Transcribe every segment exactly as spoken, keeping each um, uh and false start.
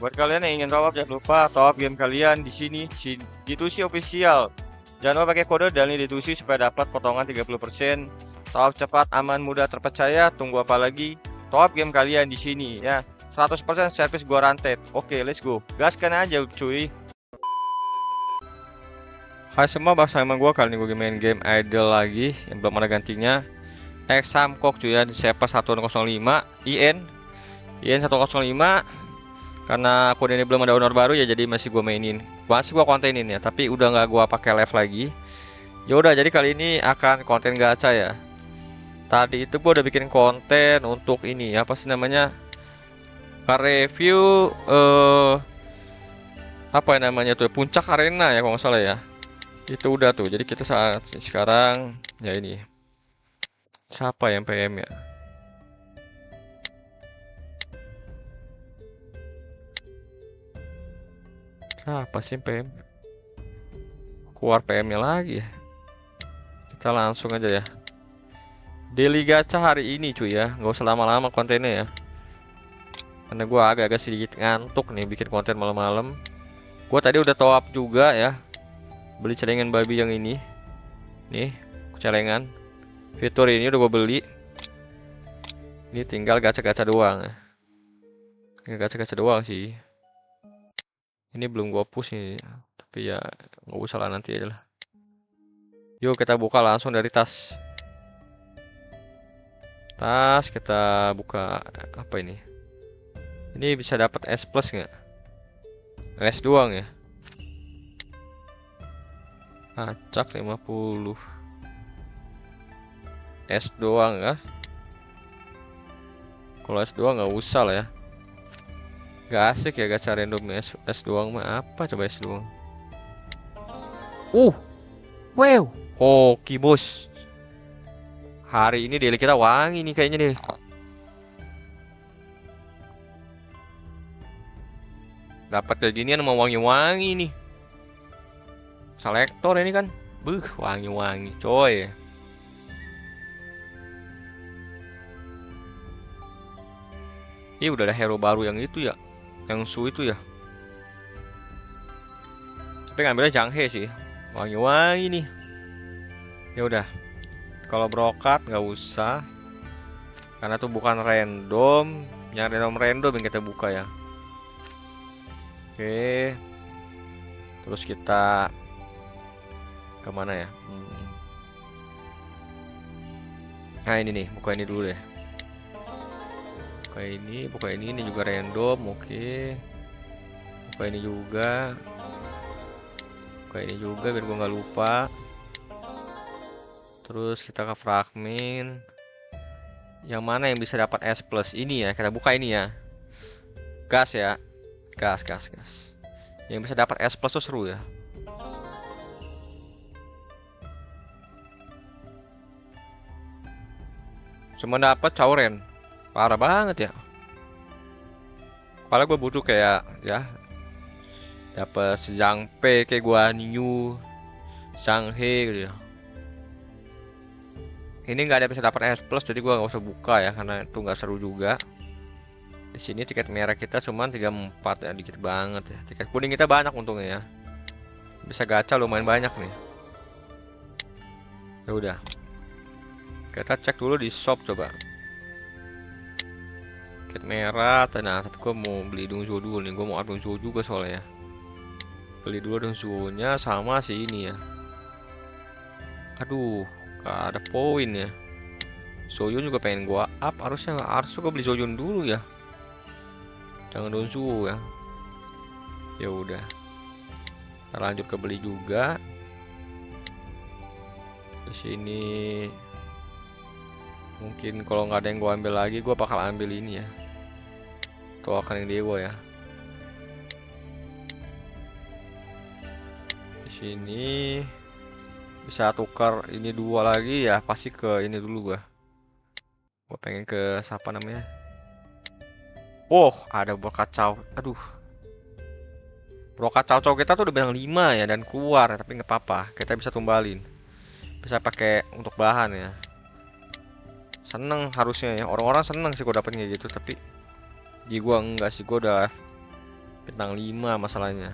Buat kalian yang ingin top up, jangan lupa top up game kalian di sini, Ditusi official. Jangan lupa pakai kode dan Ditusi supaya dapat potongan tiga puluh persen. Top up cepat, aman, mudah, terpercaya. Tunggu apa lagi? Top up game kalian di sini ya. seratus persen service guaranteed. Oke, okay, let's go. Gaskan aja cuy. Hai semua, balik sama gue. Kali ini gue main game idle lagi yang belum ada gantinya. Xamkok cuy ya, di server seratus lima I N I N seratus lima. Karena kode ini belum ada honor baru ya, jadi masih gue mainin. Masih gue kontenin ya, tapi udah nggak gue pakai live lagi. Ya udah, jadi kali ini akan konten gacha ya. Tadi itu gue udah bikin konten untuk ini apa sih namanya? Review eh apa yang namanya tuh? Puncak Arena ya kalau nggak salah ya. Itu udah tuh, jadi kita saat sekarang ya ini siapa yang P M ya, siapa sih P M, keluar P M nya lagi ya. Kita langsung aja ya daily gacha hari ini cuy ya, nggak usah lama-lama kontennya ya, karena gua agak-agak sedikit ngantuk nih bikin konten malam-malam. Gua tadi udah top up juga ya, beli celengan babi yang ini nih, celengan fitur ini udah gue beli, ini tinggal gacha-gacha doang, gacha-gacha doang sih, ini belum gue push nih, tapi ya nggak usah lah, nanti aja lah. Yuk kita buka langsung dari tas, tas kita buka apa ini, ini bisa dapat S plus nggak, S doang ya. Acak lima puluh S doang ya. Kalau S doang nggak usah lah ya, nggak asik ya gacha random S, S doang mah apa coba S doang. Uh wow, hoki bos. Hari ini daily kita wangi nih kayaknya nih. Dapat kayak ginian mau wangi-wangi nih. Selektor ini kan, buh wangi-wangi coy. Ini udah ada hero baru yang itu ya, yang su itu ya. Tapi ngambilnya Zhang He sih, wangi-wangi nih. Ya udah, kalau brokat nggak usah, karena tuh bukan random, yang random-random yang kita buka ya. Oke, terus kita kemana ya? Hmm. Nah ini nih, buka ini dulu deh. Buka ini, buka ini, ini juga random, oke. Okay. Buka ini juga, buka ini juga, biar gue nggak lupa. Terus kita ke fragmen. Yang mana yang bisa dapat S plus ini ya? Kita buka ini ya. Gas ya, gas, gas, gas. Yang bisa dapat S plus tuh seru ya. Cuma dapat cauren, parah banget ya. Kepala gue butuh kayak ya, dapat Zhang Fei kayak Guan Yu, Zhang He gitu ya. Ini nggak ada bisa dapat S plus, jadi gue nggak usah buka ya, karena itu nggak seru juga. Di sini tiket merah kita cuma tiga puluh empat ya, dikit banget ya. Tiket kuning kita banyak untungnya ya. Bisa gacha lumayan banyak nih. Ya udah. Kita cek dulu di shop coba. Tiket merah, nah tapi gue mau beli Dongsu dulu nih, gue mau upgrade Dongsu juga soalnya. Beli dulu Dongsunya sama si ini ya. Aduh, gak ada poin ya. Soyun juga pengen gue up, harusnya nggak harus gue beli Soyun dulu ya. Jangan Dongsu ya. Ya udah. Kita lanjut ke beli juga. Di sini mungkin kalau nggak ada yang gue ambil lagi, gue bakal ambil ini ya, token yang dewa ya. Di sini bisa tukar ini dua lagi ya, pasti ke ini dulu gue. Gue pengen ke siapa namanya? Oh ada berkacau, aduh. Brokat cowok kita tuh udah bintang lima ya dan keluar, tapi nggak apa-apa, kita bisa tumbalin, bisa pakai untuk bahan ya. Seneng harusnya ya, orang-orang seneng sih gue dapetnya gitu, tapi di gua enggak sih, gua udah bintang lima masalahnya.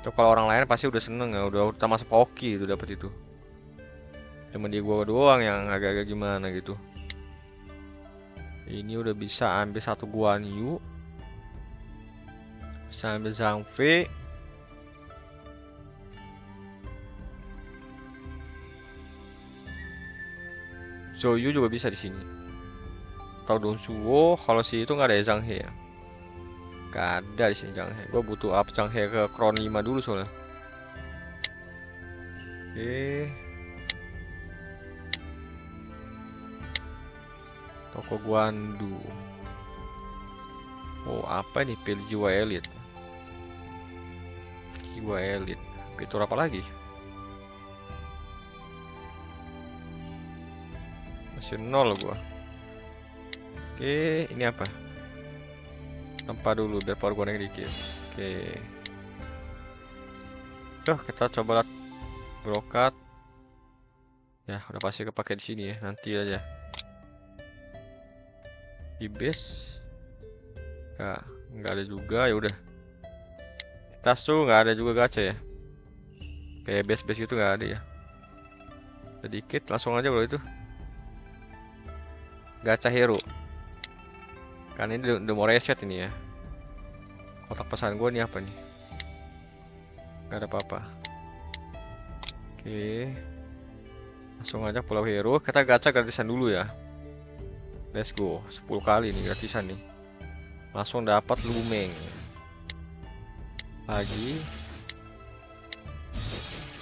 Tuh, kalau orang lain pasti udah seneng ya, udah utama sepoki itu dapet itu. Cuma dia gua doang yang agak-agak gimana gitu. Ini udah bisa ambil satu Guan Yu, bisa ambil Zhang Fei. Joyu juga bisa di sini. Atau Dongsu, kalau si itu nggak ada ya, Zhang He ya. Gak ada di sini Zhang He. Gue butuh up Zhang He ke Kron lima dulu soalnya. Oke. Toko Guan Yu. Oh, apa ini? Pilih jiwa elit. Jiwa elit. Fitur apa lagi? Masih nol gua. Oke, ini apa? Tempat dulu biar power gua naik dikit. Oke. Tuh, kita coba lihat brokat. Ya, udah pasti kepake di sini ya, nanti aja. Di base. Enggak, enggak ada juga, ya udah. Tas tuh enggak ada juga gacha ya. Kayak base-base gitu enggak ada ya. Sedikit langsung aja bro itu. Gacha hero. Kan ini udah mau reset ini ya. Kotak pesan gue nih apa nih? Gak ada apa-apa. Oke, langsung aja pulau hero. Kita gacha gratisan dulu ya. Let's go, sepuluh kali nih gratisan nih. Langsung dapat lumeng. Lagi.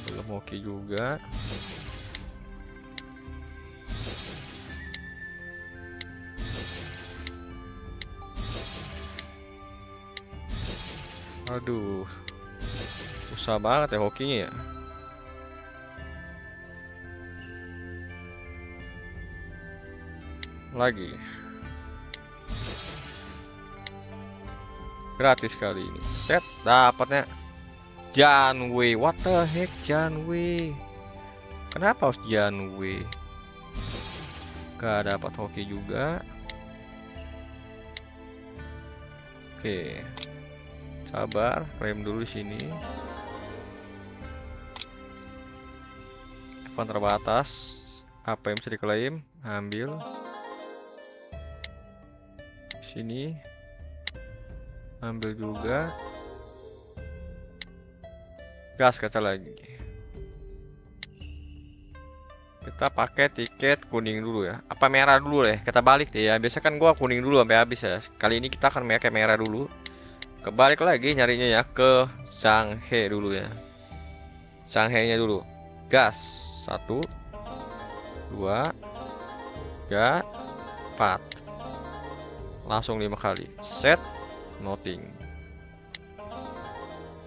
Belum oke juga. Aduh, susah banget ya hokinya ya. Lagi. Gratis kali ini. Set, dapatnya Zhang Wei. What the heck, Zhang Wei? Kenapa harus Zhang Wei? Gak dapat hoki juga. Oke. Sabar, rem dulu sini. Depan terbatas. Apa yang bisa diklaim? Ambil. Sini. Ambil juga. Gas kata lagi. Kita pakai tiket kuning dulu ya. Apa merah dulu ya? Kita balik deh ya. Biasa kan gua kuning dulu sampai habis ya. Kali ini kita akan pakai merah dulu. Kebalik lagi nyarinya ya ke Zhang He dulu ya. Zhang He nya dulu. Gas. Satu. Dua. Tiga. Empat. Langsung lima kali. Set. Nothing.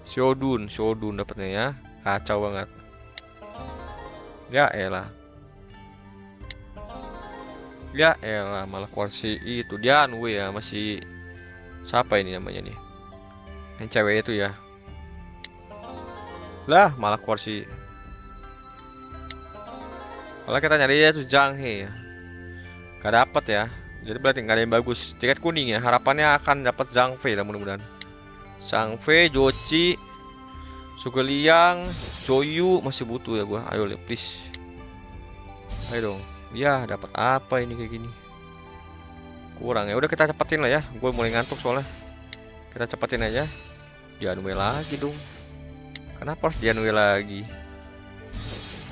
Soyun. Soyun dapetnya ya. Kacau banget. Ya elah. Ya elah. Malah kursi itu. Zhang Wei ya. Masih. Siapa ini namanya nih? Yang cewek itu ya. Lah, malah keluar si. Kalau kita nyari ya tuh Zhang He ya. Gak dapet ya. Jadi berarti gak ada yang bagus. Tiket kuning ya. Harapannya akan dapat Zhang Fei lah mudah-mudahan. Zhang Fei, Joci, Zhuge Liang, Joyu masih butuh ya gua. Ayo lihat please. Ayo dong. Ya, dapat apa ini kayak gini? Kurang ya. Udah kita cepetin lah ya. Gue mulai ngantuk soalnya. Kita cepetin aja. Zhang Wei lagi dong. Kenapa harus Zhang Wei lagi?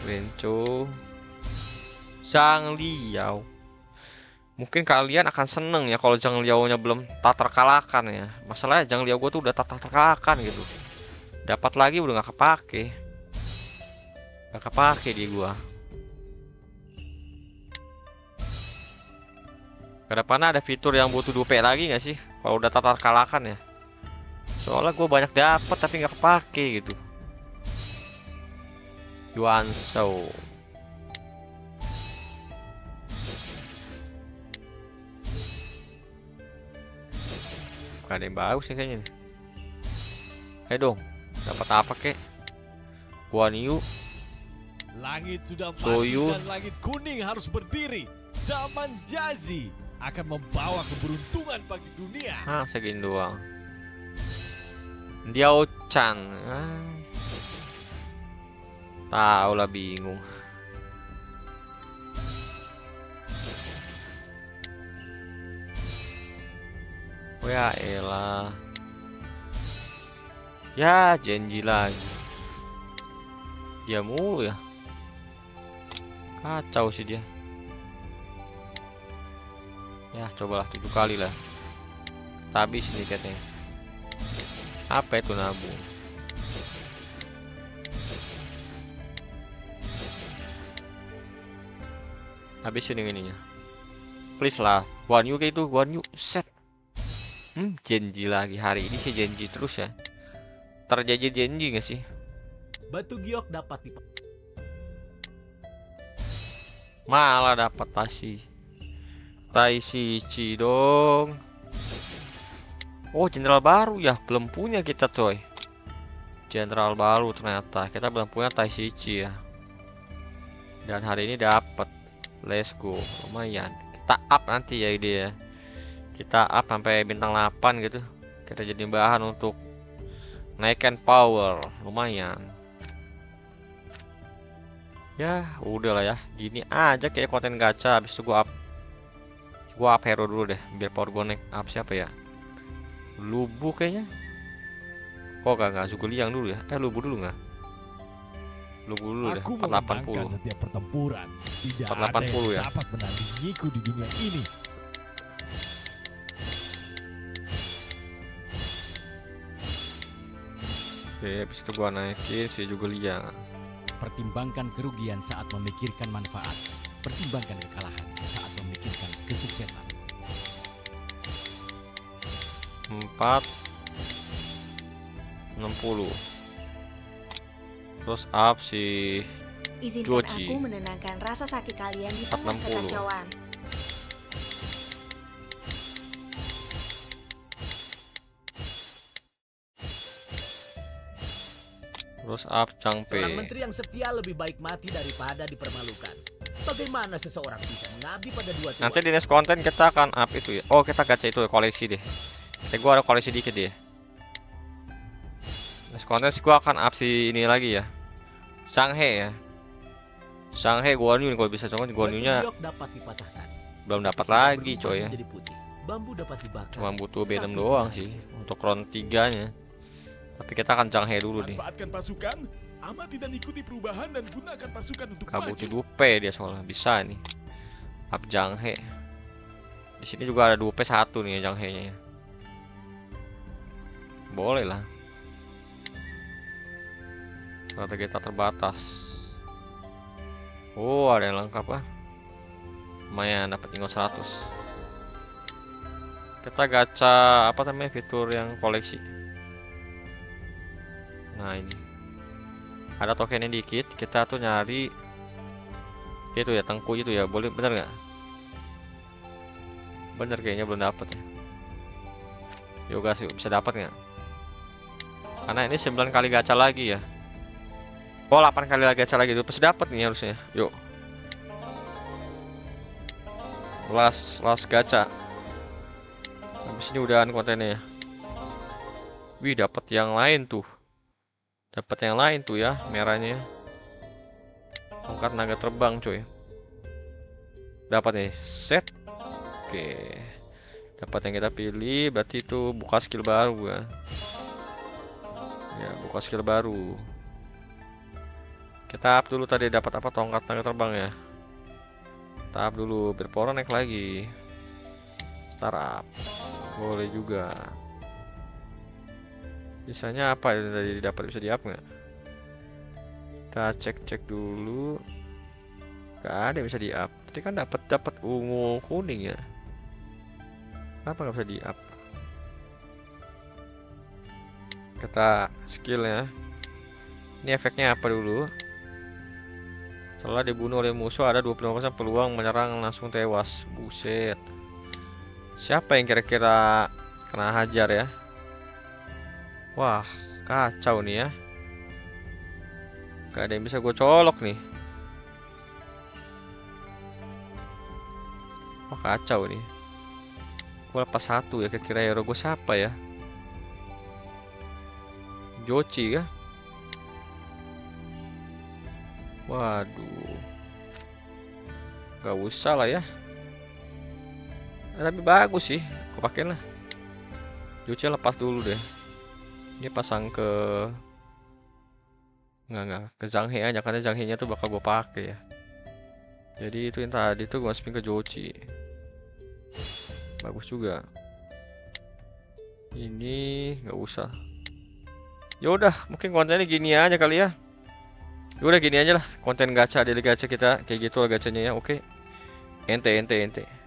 Lenco. Zhang Liao. Mungkin kalian akan seneng ya kalau Zhang Liao-nya belum tak terkalahkan ya. Masalahnya Zhang Liao gue tuh udah tak terkalahkan gitu. Dapat lagi udah gak kepake. Gak kepake dia gua. Kedepannya ada fitur yang butuh dua P lagi gak sih? Kalau udah tak terkalahkan ya. Soalnya gue banyak dapat tapi nggak kepake gitu. Yuan Shao. Gak ada yang bagus nih kayaknya. Eh dong, dapat apa kek? Guan Yu. Langit sudah mati dan langit kuning harus berdiri. Zaman Jazi. akan membawa keberuntungan bagi dunia. Ah, segini doang. Diao Chan. Ah. Tahu lah, bingung. Ya elah. Ya janji lagi. Dia mulu ya. Kacau sih dia. Ya cobalah tujuh kali lah. Tapi sini katanya. Apa itu nabung? Habisin yang ininya. Please lah. Guan Yu kayak itu. Guan Yu set. Hmm, janji lagi hari ini sih, janji terus ya. Terjadi janji nggak sih? Batu giok dapat dipakai. Malah dapat Taishi. Taishi Ci dong. Oh, jenderal baru ya, belum punya kita coy. Jenderal baru ternyata. Kita belum punya Taishi Ci ya. Dan hari ini dapat. Let's go. Lumayan. Kita up nanti ya dia. Kita up sampai bintang delapan gitu. Kita jadi bahan untuk naikkan power. Lumayan. Ya udahlah ya. Gini aja kayak konten gacha. Habis itu gua up. Gua up hero dulu deh. Biar power gua naik. Up siapa ya? Lubu kayaknya. Kok gak, gak Zhuge Liang dulu ya? Eh Lubu dulu gak? Lubu dulu deh. empat ratus delapan puluh. empat ratus delapan puluh ya. Dapat menandingiku di dunia ini. Oke, habis itu gua naikin si Zhuge Liang. Pertimbangkan kerugian saat memikirkan manfaat. Pertimbangkan kekalahan saat memikirkan kesuksesan. empat enam puluh. Terus up si Izinkan Joci. Aku menenangkan rasa sakit kalian di tengah kekacauan. Terus up Chang Pei. Seorang menteri yang setia lebih baik mati daripada dipermalukan. Bagaimana seseorang bisa mengabdi pada dua tuan? Nanti di next konten kita akan up itu ya. Oh, kita gacha itu ya, koleksi deh. Nanti gua ada koleksi dikit deh. Next konten gua akan up si ini lagi ya. Changhe ya. Changhe Guan Yu kalau bisa, cuman Guan Yu-nya belum dapat lagi coy ya. Bambu dapat dibakar. Cuma butuh B enam doang sih untuk round tiga-nya. Tapi kita akan Changhe dulu nih. Manfaatkan pasukan, amati dan ikuti perubahan dan gunakan pasukan untuk Kabuti Dupe dia soalnya bisa nih. Up Changhe. Di sini juga ada Dupe satu nih ya Changhe-nya. Boleh lah. Strategi kita terbatas. Oh, ada yang lengkap ah. Lumayan dapat tinggal seratus. Kita gacha apa namanya fitur yang koleksi. Nah ini ada tokennya dikit, kita tuh nyari itu ya tengku itu ya, boleh bener nggak? Bener kayaknya belum dapat ya. Yoga sih bisa dapat nggak? Karena ini sembilan kali gacha lagi ya. Oh delapan kali lagi gacha lagi itu pasti dapat nih harusnya. Yuk. Last last gacha. Habis ini udahan kontennya ya. Wih dapat yang lain tuh. Dapat yang lain tuh ya, merahnya. Tongkat naga terbang, coy. Dapat nih, set. Oke. Dapat yang kita pilih, berarti itu buka skill baru ya. Ya, buka skill baru. Kita up dulu tadi dapat apa? Tongkat naga terbang ya. Kita up dulu, berpora naik lagi. Startup. Boleh juga. Bisanya apa yang tadi dapat bisa di-up nggak? Kita cek-cek dulu. Nggak ada yang bisa di-up. Tadi kan dapat dapat ungu kuning ya. Kenapa nggak bisa di-up? Kita skillnya. Ini efeknya apa dulu? Setelah dibunuh oleh musuh ada dua puluh lima persen peluang menyerang langsung tewas. Buset. Siapa yang kira-kira kena hajar ya? Wah kacau nih ya. Gak ada yang bisa gue colok nih. Wah kacau nih. Gue lepas satu ya, kira-kira hero gue siapa ya? Joci ya? Waduh, gak usah lah ya. Nah, tapi bagus sih, gue pakein lah. Joci lepas dulu deh. Dia pasang ke Nggak, nggak, ke Zhang He aja, karena Zhang He nya tuh bakal gue pakai ya. Jadi itu yang tadi tuh gue masukin ke Joci. Bagus juga. Ini nggak usah. Ya udah, mungkin kontennya gini aja kali ya. Ya udah gini aja lah, konten gacha, daily gacha kita kayak gitu lah gacanya ya. Oke. Ente ente ente.